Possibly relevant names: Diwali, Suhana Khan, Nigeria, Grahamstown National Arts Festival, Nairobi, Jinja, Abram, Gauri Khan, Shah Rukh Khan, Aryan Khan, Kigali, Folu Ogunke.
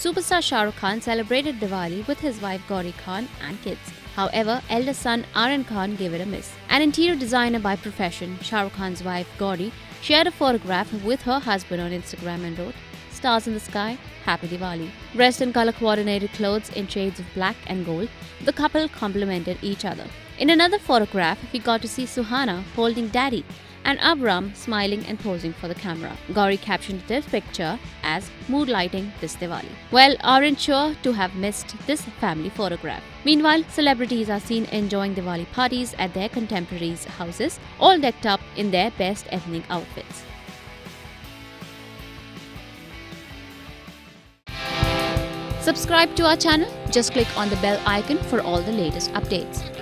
Superstar Shah Rukh Khan celebrated Diwali with his wife Gauri Khan and kids. However, eldest son Aryan Khan gave it a miss. An interior designer by profession, Shah Rukh Khan's wife Gauri shared a photograph with her husband on Instagram and wrote, "Stars in the sky, happy Diwali." Dressed in color-coordinated clothes in shades of black and gold, the couple complimented each other. In another photograph, we got to see Suhana holding Daddy and Abram smiling and posing for the camera. Gauri captioned this picture as "Mood lighting this Diwali." Well, aren't sure to have missed this family photograph. Meanwhile, celebrities are seen enjoying Diwali parties at their contemporaries' houses, all decked up in their best ethnic outfits. Subscribe to our channel. Just click on the bell icon for all the latest updates.